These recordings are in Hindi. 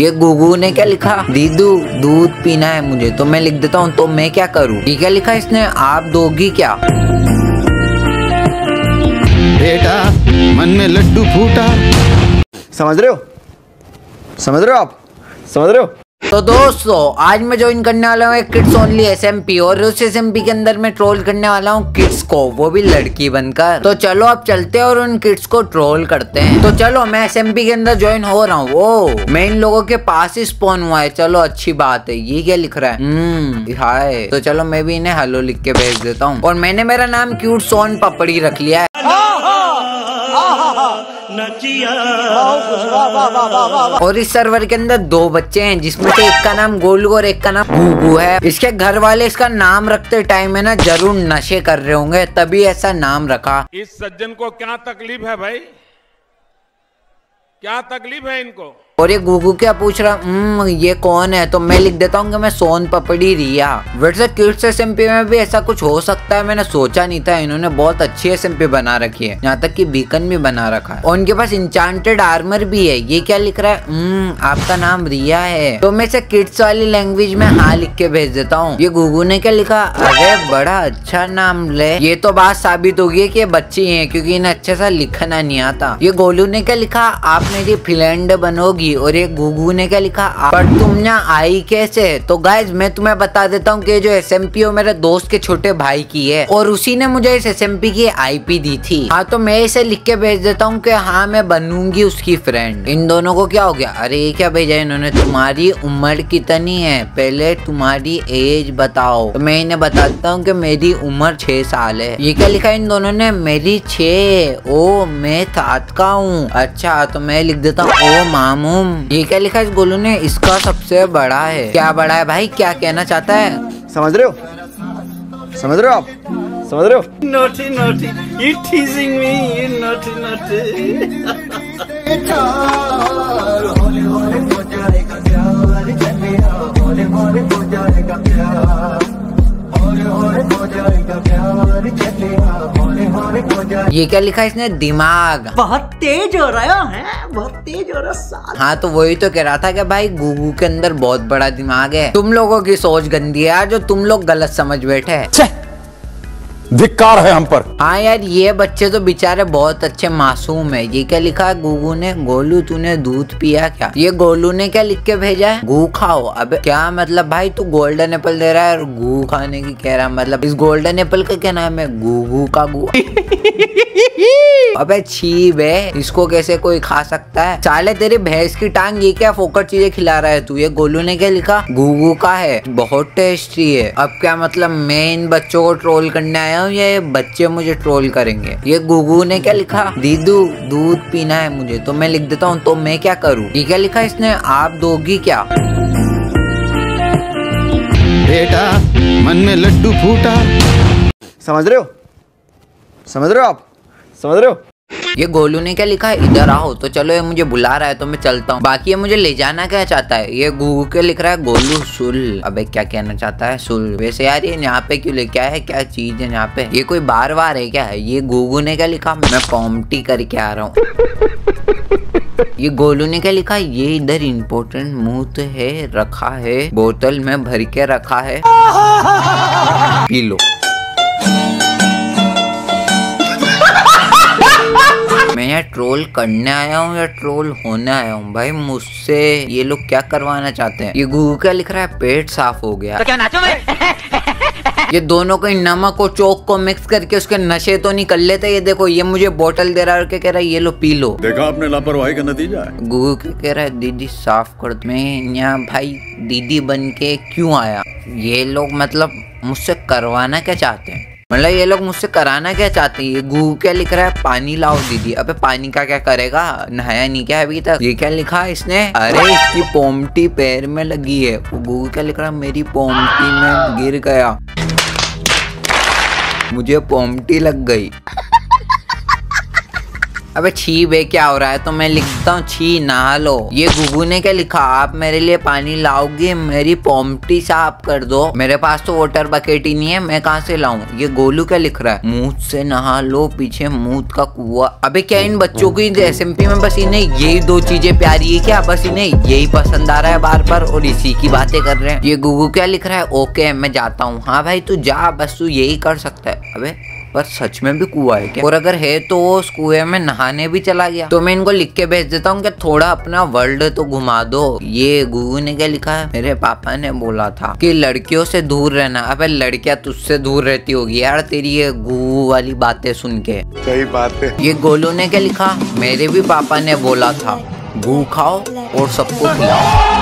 ये गुगू ने क्या लिखा, दीदू दूध पीना है मुझे, तो मैं लिख देता हूँ तो मैं क्या करूँ। ये क्या लिखा इसने, आप दोगी क्या। बेटा मन में लड्डू फूटा, समझ रहे हो, समझ रहे हो आप, समझ रहे हो। तो दोस्तों आज मैं ज्वाइन करने वाला हूँ एक किड्स ओनली SMP और उस SMP के अंदर मैं ट्रोल करने वाला हूँ किड्स को, वो भी लड़की बनकर। तो चलो अब चलते हैं और उन किड्स को ट्रोल करते हैं। तो चलो मैं SMP के अंदर ज्वाइन हो रहा हूँ। ओ मैं इन लोगों के पास ही स्पॉन हुआ है, चलो अच्छी बात है। ये क्या लिख रहा है, हाय। तो चलो मैं भी इन्हें हेलो लिख के भेज देता हूँ। और मैंने मेरा नाम क्यूट सोन पपड़ी रख लिया है। और इस सर्वर के अंदर 2 बच्चे हैं जिसमें से एक का नाम गोलू और एक का नाम गुगू है। इसके घर वाले इसका नाम रखते टाइम है ना जरूर नशे कर रहे होंगे, तभी ऐसा नाम रखा। इस सज्जन को क्या तकलीफ है भाई, क्या तकलीफ है इनको। और ये गुगू क्या पूछ रहा, ये कौन है, तो मैं लिख देता हूँ कि मैं सोन पपड़ी रिया। वैसे किड्स SMP में भी ऐसा कुछ हो सकता है, मैंने सोचा नहीं था। इन्होंने बहुत अच्छी SMP बना रखी है, यहाँ तक कि बीकन भी बना रखा है और उनके पास इंचांटेड आर्मर भी है। ये क्या लिख रहा है, आपका नाम रिया है, तो मैं इसे किड्स वाली लैंग्वेज में हाँ लिख के भेज देता हूँ। ये गुगू ने क्या लिखा, अरे बड़ा अच्छा नाम ले। ये तो बात साबित होगी कि ये बच्ची है क्योंकि इन्हें अच्छे सा लिखना नहीं आता। ये गोलू ने क्या लिखा, आप मेरी फ्रेंड बनोगी। और एक गुगू ने क्या लिखा, पर तुम यहाँ आई कैसे। तो गाइज मैं तुम्हें बता देता हूँ कि जो SMP हो मेरे दोस्त के छोटे भाई की है और उसी ने मुझे इस SMP की IP दी थी। हाँ तो मैं इसे लिख के भेज देता हूँ कि हाँ मैं बनूंगी उसकी फ्रेंड। इन दोनों को क्या हो गया, अरे ये क्या भेजा इन्होंने, तुम्हारी उम्र कितनी है, पहले तुम्हारी एज बताओ। तो मैं इन्हें बताता हूँ कि मेरी उम्र 6 साल है। ये क्या लिखा इन दोनों ने, मेरी 6, ओ मैं 7 का हूँ, अच्छा तो मैं लिख देता हूँ ओ मामू। ये क्या लिखा इस गोलू ने, इसका सबसे बड़ा है, क्या बड़ा है भाई, क्या कहना चाहता है, समझ रहे हो, समझ रहे हो आप, समझ रहे हो। Naughty naughty you teasing me, you naughty naughty. ये क्या लिखा इसने, दिमाग बहुत तेज हो रहा है, बहुत तेज हो रहा साल। हाँ तो वही तो कह रहा था कि भाई गुगू के अंदर बहुत बड़ा दिमाग है, तुम लोगों की सोच गंदी है यार, जो तुम लोग गलत समझ बैठे हैं, धिक्कार है हम पर। हाँ यार ये बच्चे तो बेचारे बहुत अच्छे मासूम है। ये क्या लिखा है गुगू ने, गोलू तूने दूध पिया क्या। ये गोलू ने क्या लिख के भेजा है, गू खाओ। अबे क्या मतलब भाई, तू गोल्डन एप्पल दे रहा है और गू खाने की कह रहा है, मतलब इस गोल्डन एप्पल का क्या नाम है, गुगू का गू। अबे छी बे, इसको कैसे कोई खा सकता है, साले तेरी भैंस की टांग। ये क्या फोकट चीजें खिला रहा है तू। ये गोलू ने क्या लिखा, गुगू का है, बहुत टेस्टी है। अब क्या मतलब मैं इन बच्चों को ट्रोल करने आया हूँ, ये बच्चे मुझे ट्रोल करेंगे। ये गुगू ने क्या लिखा, दीदू दूध पीना है मुझे, तो मैं लिख देता हूँ तो मैं क्या करूँ। ये क्या लिखा इसने, आप दोगी क्या। बेटा मन में लड्डू फूटा, समझ रहे हो, समझ रहे हो आप, समझ रहे हो। ये गोलू ने क्या लिखा है, इधर आओ। तो चलो ये मुझे बुला रहा है तो मैं चलता हूँ, बाकी ये मुझे ले जाना क्या चाहता है। ये गुगू क्या लिख रहा है, गोलू सुल। अबे क्या कहना चाहता है सुल। वैसे यार ये यहाँ पे क्यों लेके आया है, क्या चीज है यहाँ पे, ये कोई बार बार है क्या है। ये गुगू ने क्या लिखा, मैं पॉम्टी करके आ रहा हूँ। ये गोलू ने क्या लिखा, ये इधर इम्पोर्टेंट मूत है, रखा है बोतल में भर के रखा है, पी लो। मैं यहाँ ट्रोल करने आया हूँ या ट्रोल होने आया हूँ भाई, मुझसे ये लोग क्या करवाना चाहते हैं। ये गुगू क्या लिख रहा है, पेट साफ हो गया, तो क्या नाचो मैं। ये दोनों को नमक और चोक को मिक्स करके उसके नशे तो नहीं कर लेते। ये देखो ये मुझे बोतल दे रहा है और क्या कह रहा है, ये लो पी लो। देखा आपने लापरवाही का नतीजा। गुगू क्या कह रहा है, दीदी साफ कर। मैं यहाँ भाई दीदी बन के क्यूँ आया, ये लोग मतलब मुझसे करवाना क्या चाहते हैं, मतलब ये लोग मुझसे कराना क्या चाहते हैं। ये गुगू क्या लिख रहा है, पानी लाओ दीदी। अबे पानी का क्या करेगा, नहाया नहीं क्या अभी तक। ये क्या लिखा है इसने, अरे इसकी पोमटी पैर में लगी है। गुगू क्या लिख रहा है, मेरी पोमटी में गिर गया, मुझे पोमटी लग गई। अबे छी बे क्या हो रहा है, तो मैं लिखता हूँ छी नहा लो। ये गुगू ने क्या लिखा, आप मेरे लिए पानी लाओगे, मेरी पॉम्पटी साफ कर दो, मेरे पास तो वाटर बकेट ही नहीं है, मैं कहाँ से लाऊं। ये गोलू क्या लिख रहा है, मूत से नहा लो, पीछे मूत का कुआ। अबे क्या इन बच्चों की SMP में बस इन्हें यही दो चीजें प्यारी है क्या, बस इन्हें यही पसंद आ रहा है बार बार और इसी की बातें कर रहे हैं। ये गुगू क्या लिख रहा है, ओके मैं जाता हूँ। हाँ भाई तू जा, बस तू यही कर सकता है। अबे पर सच में भी कुआ है क्या, और अगर है तो वो उस कुएं में नहाने भी चला गया। तो मैं इनको लिख के भेज देता हूँ कि थोड़ा अपना वर्ल्ड तो घुमा दो। ये गुगू ने क्या लिखा है, मेरे पापा ने बोला था कि लड़कियों से दूर रहना। अबे लड़कियां तुझसे दूर रहती होगी यार तेरी ये गुगू वाली बातें सुन के। सही बात है। ये गोलू ने क्या लिखा, मेरे भी पापा ने बोला था गू खाओ और सबको खिलाओ।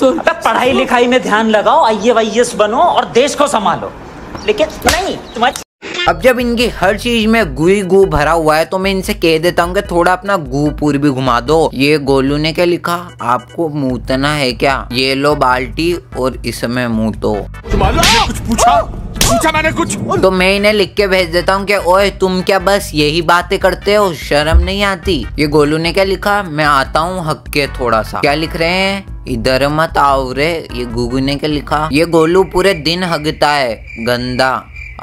अबे पढ़ाई लिखाई में ध्यान लगाओ, IAS बनो और देश को संभालो, लेकिन नहीं तुम्हारी। अब जब इनकी हर चीज में गु ही गु भरा हुआ है तो मैं इनसे कह देता हूँ कि थोड़ा अपना गूपुर भी घुमा दो। ये गोलू ने क्या लिखा, आपको मूतना है क्या, ये लो बाल्टी और इसमें मूतो। कुछ पूछा मैंने कुछ। तो मैं इन्हें लिख के भेज देता हूँ कि ओए तुम क्या बस यही बातें करते हो, शर्म नहीं आती। ये गोलू ने क्या लिखा, मैं आता हूँ हक्के थोड़ा सा। क्या लिख रहे हैं, इधर मत आओ रे। ये गुगू ने क्या लिखा, ये गोलू पूरे दिन हगता है गंदा,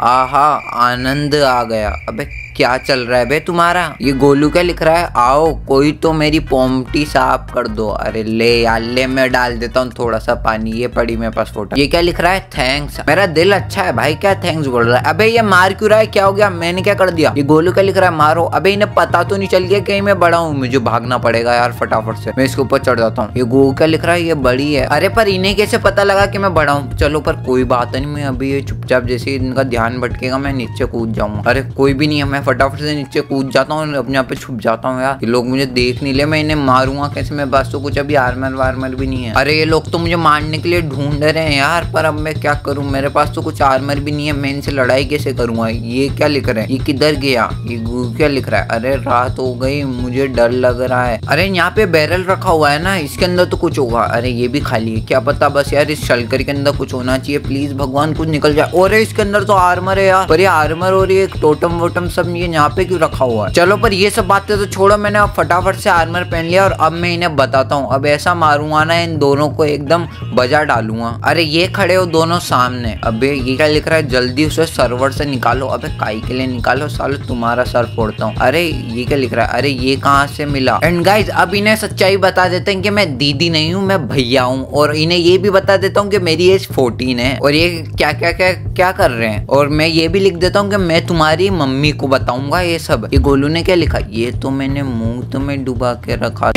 आहा आनंद आ गया। अबे क्या चल रहा है बे तुम्हारा। ये गोलू क्या लिख रहा है, आओ कोई तो मेरी पॉम्पटी साफ कर दो। अरे ले यार ले, मैं डाल देता हूँ थोड़ा सा पानी, ये पड़ी मेरे पास फोटो। ये क्या लिख रहा है, थैंक्स, मेरा दिल अच्छा है भाई, क्या थैंक्स बोल रहा है। अबे ये मार क्यों रहा है, क्या हो गया, मैंने क्या कर दिया। ये गोलू क्या लिख रहा है, मारो। अबे इन्हें पता तो नहीं चल गया कहीं मैं बड़ा हूँ, मुझे भागना पड़ेगा यार फटाफट से, मैं इसके ऊपर चढ़ जाता हूँ। ये गोलू क्या लिख रहा है, ये बड़ी है। अरे पर इन्हें कैसे पता लगा कि मैं बड़ा हूँ। चलो पर कोई बात नहीं, मैं अभी ये चुपचाप जैसे इनका ध्यान भटकेगा मैं नीचे कूद जाऊंगा। अरे कोई भी नहीं है, मैं फटाफट से नीचे कूद जाता हूँ, अपने यहाँ पे छुप जाता हूँ यार, ये लोग मुझे देख नहीं ले, मैं इन्हें मारूंगा कैसे। मैं बस तो कुछ अभी आर्मर वार्मर भी नहीं है। अरे ये लोग तो मुझे मारने के लिए ढूंढ रहे हैं यार, पर अब मैं क्या करूँ, मेरे पास तो कुछ आर्मर भी नहीं है, मैं इनसे लड़ाई कैसे करूंगा। ये क्या लिख रहे हैं, ये किधर गया, ये क्या लिख रहा है, अरे रात हो गई मुझे डर लग रहा है। अरे यहाँ पे बैरल रखा हुआ है ना, इसके अंदर तो कुछ होगा। अरे ये भी खाली है, क्या पता बस यार इस शलकर के अंदर कुछ होना चाहिए, प्लीज भगवान कुछ निकल जाए। और इसके अंदर तो आर्मर है यार, पर ये आर्मर और ये टोटम वोटम सब ये यहाँ पे क्यों रखा हुआ है। चलो पर ये सब बातें तो छोड़ो, मैंने अब फटाफट से आर्मर पहन लिया और अब मैं इन्हें बताता हूँ। अब ऐसा मारूंगा ना इन दोनों को एकदम बजा डालूंगा। अरे ये खड़े हो दोनों सामने। अबे ये क्या लिख रहा है, जल्दी उसे सर्वर से निकालो। अबे काई के लिए निकालो, सालो तुम्हारा सर फोड़ता हूँ। अरे ये क्या लिख रहा है, अरे ये कहाँ से मिला। एंड गाइज अब इन्हें सच्चाई बता देते हैं कि मैं दीदी नहीं हूँ, मैं भैया हूँ, और इन्हें ये भी बता देता हूँ कि मेरी एज 14 है और ये क्या क्या क्या क्या कर रहे हैं। और मैं ये भी लिख देता हूँ कि मैं तुम्हारी मम्मी को बताऊंगा ये सब। ये गोलू ने क्या लिखा, ये तो मैंने मूत में डुबा के रखा।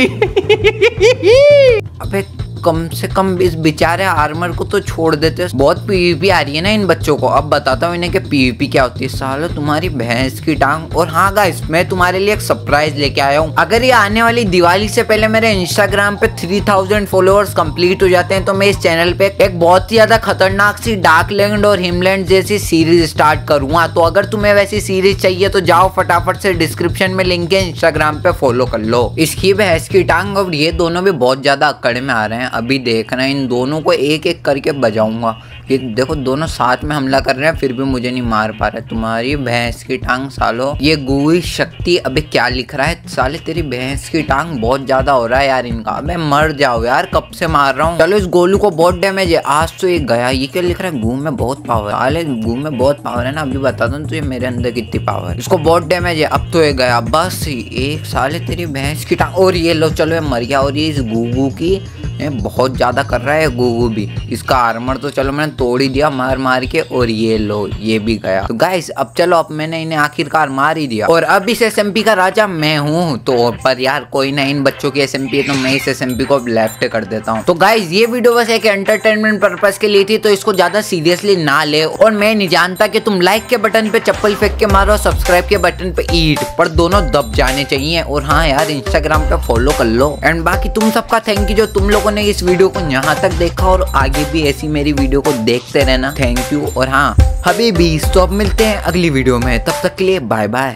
अबे कम से कम इस बेचारे आर्मर को तो छोड़ देते, बहुत पीवीपी आ रही है ना इन बच्चों को। अब बताता हूँ इन्हें कि पीवीपी क्या होती है। सालो तुम्हारी भैंस की टांग। और हाँ गाइस, मैं तुम्हारे लिए एक सरप्राइज लेके आया हूँ। अगर ये आने वाली दिवाली से पहले मेरे इंस्टाग्राम पे 3000 फॉलोअर्स कंप्लीट हो जाते हैं तो मैं इस चैनल पे एक बहुत ही ज्यादा खतरनाक सी डार्कलैंड और हिमलैंड जैसी सीरीज स्टार्ट करूंगा। तो अगर तुम्हें वैसी सीरीज चाहिए तो जाओ फटाफट से डिस्क्रिप्शन में लिंक है, इंस्टाग्राम पे फॉलो कर लो। इसकी भैंस की टांग और ये दोनों भी बहुत ज्यादा अकड़ में आ रहे हैं। अभी देखना इन दोनों को एक एक करके बजाऊंगा। ये देखो दोनों साथ में हमला कर रहे हैं, फिर भी मुझे नहीं मार पा रहे। तुम्हारी भैंस की टांग सालो। ये गुई शक्ति अबे क्या लिख रहा है, साले तेरी भैंस की टांग। बहुत ज्यादा हो रहा है यार इनका, मैं मर जाओ यार कब से मार रहा हूँ। चलो इस गोलू को बहुत डैमेज है, आज तो ये गया। ये क्या लिख रहा है, गू में बहुत पावर। साले गू में बहुत पावर है ना, अभी बताता हूँ तुझे मेरे अंदर कितनी पावर। इसको बहुत डैमेज है, अब तो ये गया। बस एक साले तेरी भैंस की टांग। और ये लो, चलो ये मर गया। और ये इस गूगू की बहुत ज्यादा कर रहा है गुगू भी। इसका आर्मर तो चलो मैंने तोड़ ही दिया मार मार के। और ये लो ये भी गया। तो गाइस अब चलो, अब मैंने इन्हें आखिरकार मार ही दिया और अब इस SMP का राजा मैं हूँ। तो पर यार कोई ना, इन बच्चों की SMP है तो मैं इस SMP को लेफ्ट कर देता हूँ। तो गाइस ये वीडियो बस एक एंटरटेनमेंट पर्पज के लिए थी, तो इसको ज्यादा सीरियसली ना ले। और मैं नहीं जानता कि तुम लाइक के बटन पे चप्पल फेंक के मारो, सब्सक्राइब के बटन पे ईट, पर दोनों दब जाने चाहिए। और हाँ यार इंस्टाग्राम पे फॉलो कर लो। एंड बाकी तुम सबका थैंक यू जो तुम लोगों ने इस वीडियो को यहाँ तक देखा, और आगे भी ऐसी मेरी वीडियो को देखते रहना। Thank you. और हाँ हबीबी, तो अब मिलते हैं अगली वीडियो में, तब तक के लिए बाय बाय।